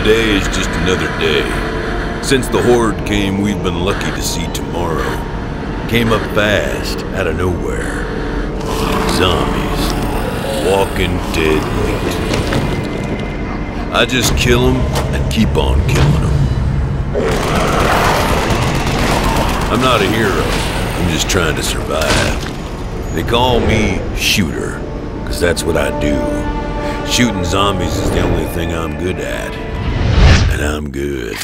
Today is just another day. Since the Horde came, we've been lucky to see tomorrow. Came up fast, out of nowhere. Zombies. Walking dead meat. I just kill them and keep on killing them. I'm not a hero. I'm just trying to survive. They call me Shooter, because that's what I do. Shooting zombies is the only thing I'm good at, and I'm good.